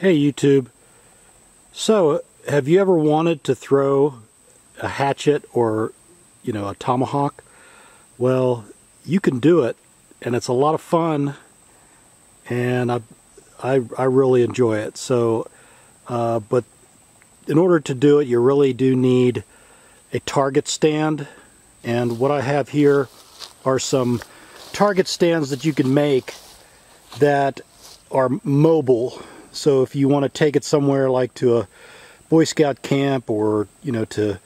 Hey YouTube, so have you ever wanted to throw a hatchet or, you know, a tomahawk? Well, you can do it, and it's a lot of fun, and I really enjoy it. So, but in order to do it, you really do need a target stand, and what I have here are some target stands that you can make that are mobile. So if you want to take it somewhere, like to a Boy Scout camp, or, you know, to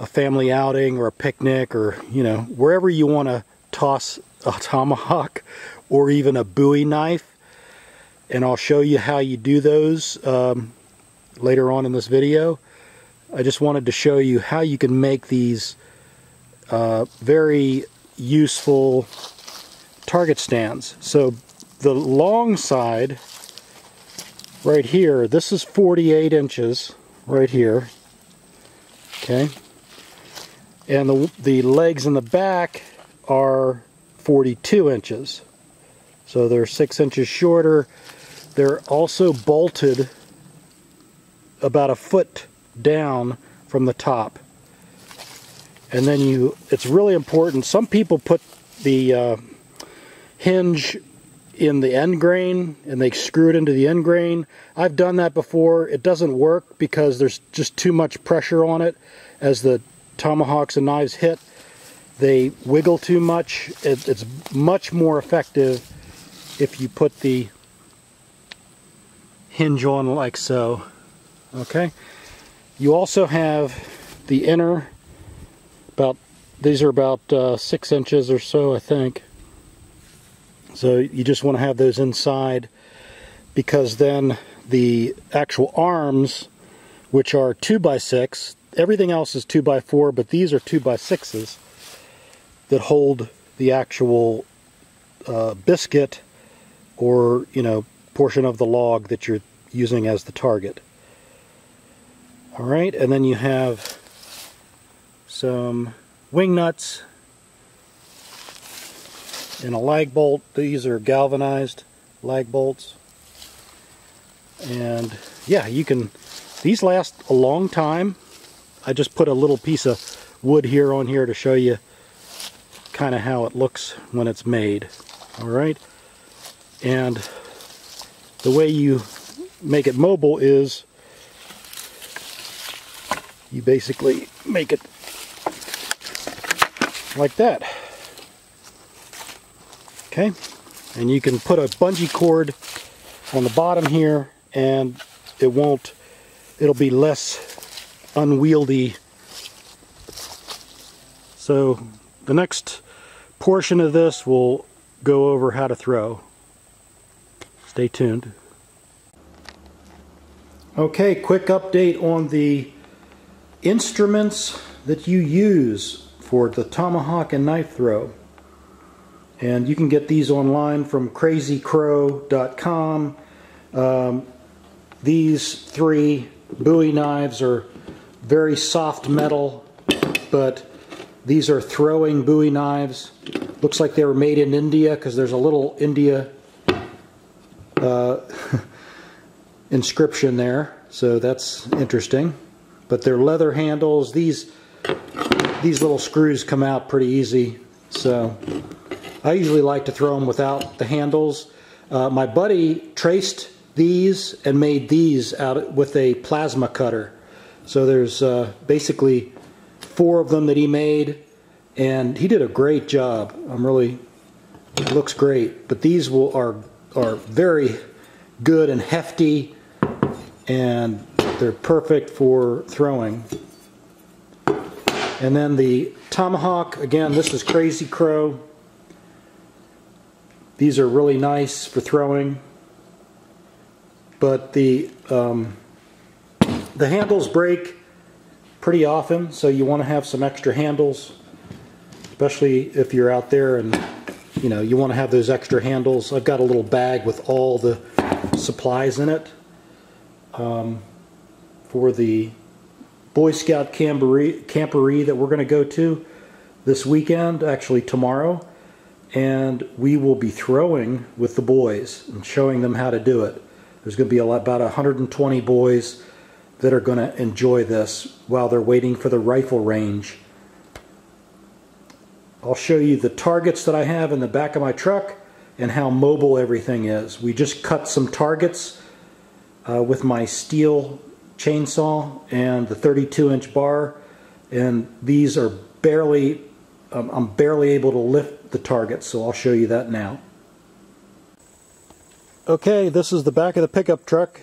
a family outing or a picnic, or, you know, wherever you want to toss a tomahawk or even a Bowie knife, and I'll show you how you do those later on in this video. I just wanted to show you how you can make these very useful target stands. So the long side right here, this is 48 inches right here, okay, and the legs in the back are 42 inches, so they're 6 inches shorter. They're also bolted about a foot down from the top, and then it's really important, some people put the hinge in the end grain and they screw it into the end grain. I've done that before. It doesn't work because there's just too much pressure on it. As the tomahawks and knives hit, they wiggle too much. It's much more effective if you put the hinge on like so. Okay, you also have the inner, about, these are about 6 inches or so, I think. So you just want to have those inside, because then the actual arms, which are 2x6, everything else is 2x4, but these are 2x6s that hold the actual biscuit, or, you know, portion of the log that you're using as the target. All right, and then you have some wing nuts and a lag bolt. These are galvanized lag bolts, and yeah, you can, these last a long time. I just put a little piece of wood here on here to show you kind of how it looks when it's made. All right, and the way you make it mobile is you basically make it like that. Okay, and you can put a bungee cord on the bottom here, and it won't, it'll be less unwieldy. So the next portion of this will go over how to throw. Stay tuned. Okay, quick update on the instruments that you use for the tomahawk and knife throw. And you can get these online from crazycrow.com. These three Bowie knives are very soft metal, but these are throwing Bowie knives. Looks like they were made in India, because there's a little India inscription there, so that's interesting. But they're leather handles. These little screws come out pretty easy, so I usually like to throw them without the handles. My buddy traced these and made these out with a plasma cutter. So there's basically 4 of them that he made, and he did a great job. I'm really, it looks great. But these are very good and hefty, and they're perfect for throwing. And then the tomahawk, again, this is Crazy Crow. These are really nice for throwing, but the handles break pretty often, so you want to have some extra handles, especially if you're out there and, you know, you want to have those extra handles. I've got a little bag with all the supplies in it for the Boy Scout camperee that we're going to go to this weekend, actually tomorrow. And we will be throwing with the boys and showing them how to do it. There's going to be about 120 boys that are going to enjoy this while they're waiting for the rifle range. I'll show you the targets that I have in the back of my truck and how mobile everything is. We just cut some targets with my steel chainsaw and the 32-inch bar, and these are barely, I'm barely able to lift the targets, so I'll show you that now. Okay, this is the back of the pickup truck,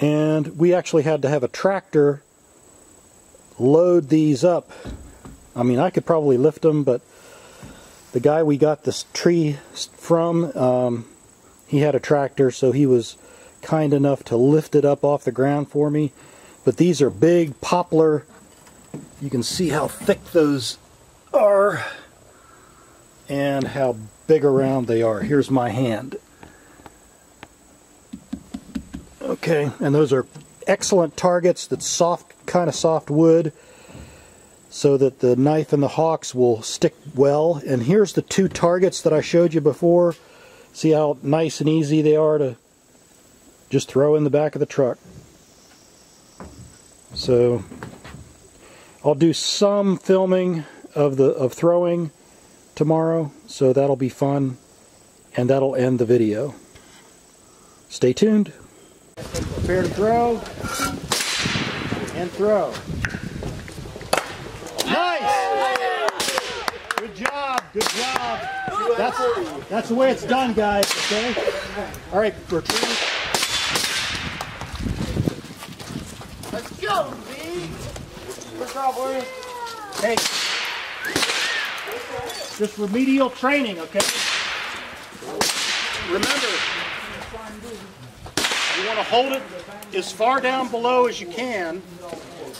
and we actually had to have a tractor load these up. I mean, I could probably lift them, but the guy we got this tree from, he had a tractor, so he was kind enough to lift it up off the ground for me. But these are big poplar. You can see how thick those are and how big around they are. Here's my hand. Okay, and those are excellent targets. That's soft, kind of soft wood, so that the knife and the hawks will stick well. And here's the two targets that I showed you before. See how nice and easy they are to just throw in the back of the truck. So I'll do some filming of throwing tomorrow, so that'll be fun, and that'll end the video. Stay tuned. Prepare to throw, and throw. Nice! Good job, good job. That's the way it's done, guys, okay? All right, retrieve. Let's go, B! Good job, boys. Hey, just remedial training, okay? Remember, you want to hold it as far down below as you can,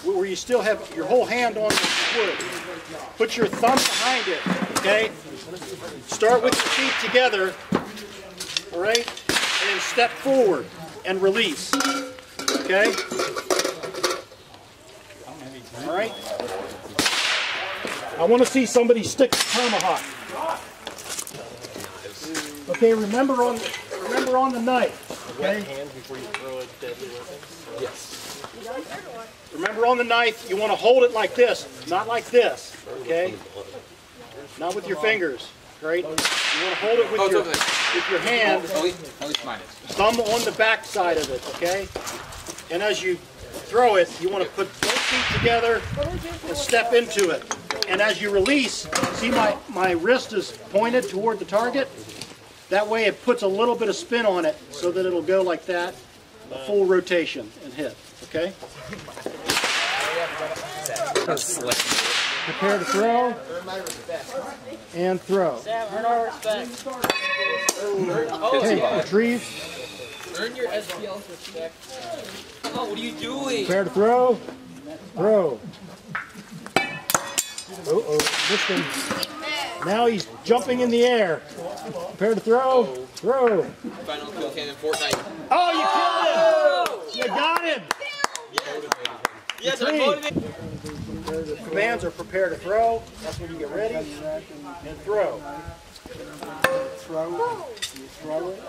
where you still have your whole hand on the wood. Put your thumb behind it, okay? Start with your feet together, all right? And then step forward and release, okay? All right? I want to see somebody stick the tomahawk. Okay, remember on the knife. Okay. Hand before you throw it deadly weapon. Yes. Remember, on the knife, you want to hold it like this, not like this. Okay. Not with your fingers, right? You want to hold it with your hand. At least mine is. Thumb on the back side of it, okay? And as you throw it, you want to put both feet together and step into it. And as you release, see my wrist is pointed toward the target. That way it puts a little bit of spin on it so that it'll go like that, a full rotation and hit, okay? Prepare to throw, and throw. Earn our respect. Okay, retrieve. Earn your SPL's respect. Oh, what are you doing? Prepare to throw, throw. Uh-oh, this thing. Now he's jumping in the air. Prepare to throw. Throw. Final kill cam in Fortnite. Oh, you killed him! You got him! Yes, I'm motivated. Commands are prepare to throw. That's when you get ready. And throw. Throw. You throw it.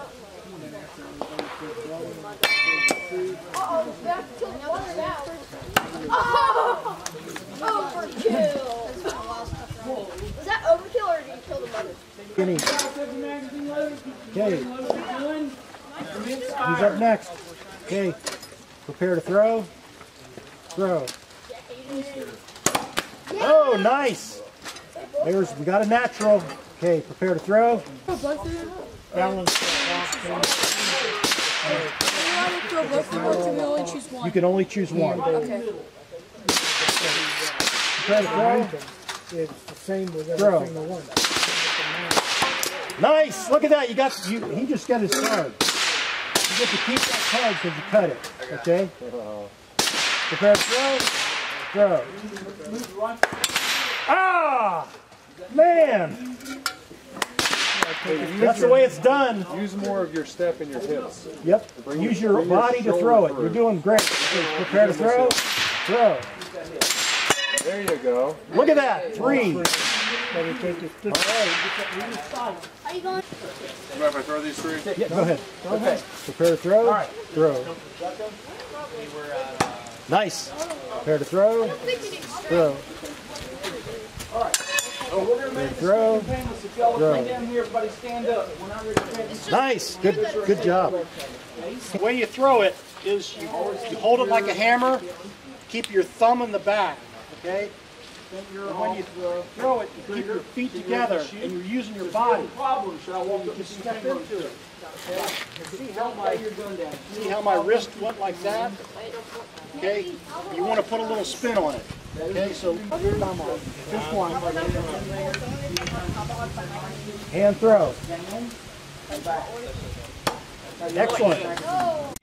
Oh, overkill! Was that overkill, or did you kill the mother? Okay. He's up next. Okay. Prepare to throw. Throw. Oh, nice! We got a natural. Okay, prepare to throw. You can only choose one. Okay. Prepare to throw. It's the same with every single one. Nice! Look at that! He just got his card. You get to keep that card because you cut it. Okay? Prepare to throw. Throw. Ah! Man! That's the way it's done. Use more of your step and your hips. Yep. Use your body to throw it. You're doing great. Prepare to throw. Throw. There you go. Look at that. 3. Alright. How you going? If I throw these 3? Yeah, go ahead. Okay. Prepare to throw. All right. Throw. Nice. Prepare to throw. Throw. Alright. So we're gonna make throw. Everybody stand up. Nice. Good job. The way you throw it is you hold it like a hammer. Keep your thumb in the back, okay? And when you throw it, you keep your feet together, and you're using your body. You can step into it. See how my wrist went like that? Okay? You want to put a little spin on it. Okay, so your thumb on it. Just one. Hand throw. Excellent.